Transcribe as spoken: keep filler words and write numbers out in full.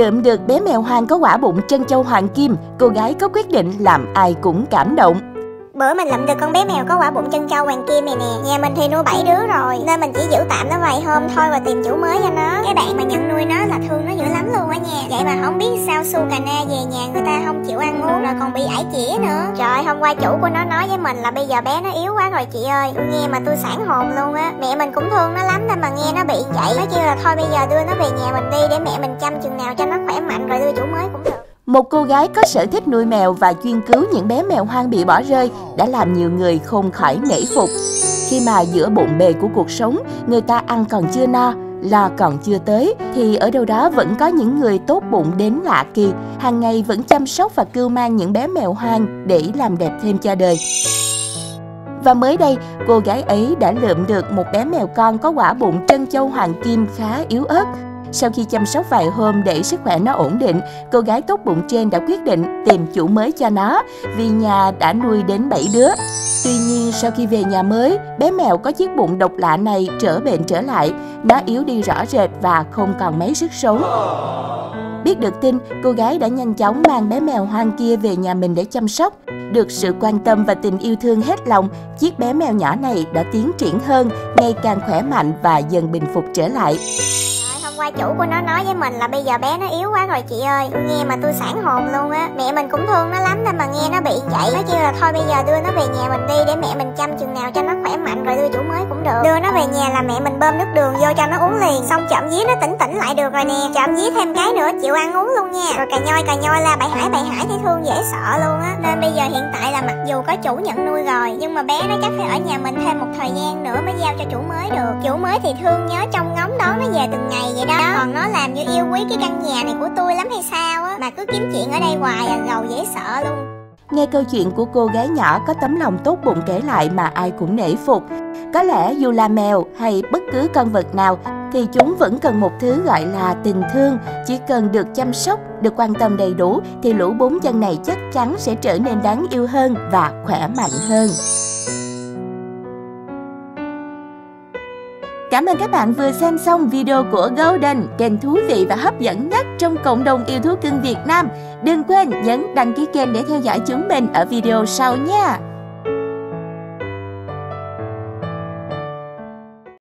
lượm được bé mèo hoang có quả bụng trân châu hoàng kim, cô gái có quyết định làm ai cũng cảm động. Bữa mình lượm được con bé mèo có quả bụng trân châu hoàng kim này nè. Nhà mình thì nuôi bảy đứa rồi, nên mình chỉ giữ tạm nó vài hôm thôi và tìm chủ mới cho nó. Cái bạn mà nhận nuôi nó là thương nó dữ lắm luôn á nha. Vậy mà không biết sao Su Cà Na về nhà người ta không chịu ăn uống rồi còn bị ải chĩa nữa. Trời, hôm qua chủ của nó nói với mình là bây giờ bé nó yếu quá rồi chị ơi. Tôi nghe mà tôi sảng hồn luôn á. Mẹ mình cũng thương nó lắm nên mà nghe nó bị vậy, nó kêu là thôi bây giờ đưa nó về nhà mình đi để mẹ mình chăm chừng nào cho nó khỏe mạnh rồi đưa chủ mới cũng được. Một cô gái có sở thích nuôi mèo và chuyên cứu những bé mèo hoang bị bỏ rơi đã làm nhiều người không khỏi nể phục. Khi mà giữa bộn bề của cuộc sống, người ta ăn còn chưa no, lo còn chưa tới, thì ở đâu đó vẫn có những người tốt bụng đến lạ kỳ, hàng ngày vẫn chăm sóc và cưu mang những bé mèo hoang để làm đẹp thêm cho đời. Và mới đây, cô gái ấy đã lượm được một bé mèo con có quả bụng trân châu hoàng kim khá yếu ớt. Sau khi chăm sóc vài hôm để sức khỏe nó ổn định, cô gái tốt bụng trên đã quyết định tìm chủ mới cho nó vì nhà đã nuôi đến bảy đứa. Tuy nhiên, sau khi về nhà mới, bé mèo có chiếc bụng độc lạ này trở bệnh trở lại. Nó yếu đi rõ rệt và không còn mấy sức sống. Biết được tin, cô gái đã nhanh chóng mang bé mèo hoang kia về nhà mình để chăm sóc. Được sự quan tâm và tình yêu thương hết lòng, chiếc bé mèo nhỏ này đã tiến triển hơn, ngày càng khỏe mạnh và dần bình phục trở lại. Qua chủ của nó nói với mình là bây giờ bé nó yếu quá rồi chị ơi. Tôi nghe mà tôi sảng hồn luôn á. Mẹ mình cũng thương nó lắm nên mà nghe nó bị vậy, nó kêu là thôi bây giờ đưa nó về nhà mình đi để mẹ mình chăm chừng nào cho nó khỏe mạnh rồi đưa chủ mới cũng được. Đưa nó về nhà là mẹ mình bơm nước đường vô cho nó uống liền, xong chậm vía nó tỉnh tỉnh lại được rồi nè. Chậm vía thêm cái nữa chịu ăn uống luôn nha. Rồi cà nhoi cà nhoi la bậy hải bậy hải thấy thương dễ sợ luôn á. Nên bây giờ hiện tại là mặc dù có chủ nhận nuôi rồi, nhưng mà bé nó chắc phải ở nhà mình thêm một thời gian nữa mới giao cho chủ mới được. Chủ mới thì thương nhớ trông ngóng đón nó về từng ngày vậy đó. Đó. Còn nó làm như yêu quý cái căn nhà này của tôi lắm hay sao á, mà cứ kiếm chuyện ở đây hoài à, gầu dễ sợ luôn. Nghe câu chuyện của cô gái nhỏ có tấm lòng tốt bụng kể lại mà ai cũng nể phục. Có lẽ dù là mèo hay bất cứ con vật nào thì chúng vẫn cần một thứ gọi là tình thương. Chỉ cần được chăm sóc, được quan tâm đầy đủ thì lũ bốn chân này chắc chắn sẽ trở nên đáng yêu hơn và khỏe mạnh hơn. Cảm ơn các bạn vừa xem xong video của Gâu Đần, kênh thú vị và hấp dẫn nhất trong cộng đồng yêu thú cưng Việt Nam. Đừng quên nhấn đăng ký kênh để theo dõi chúng mình ở video sau nha!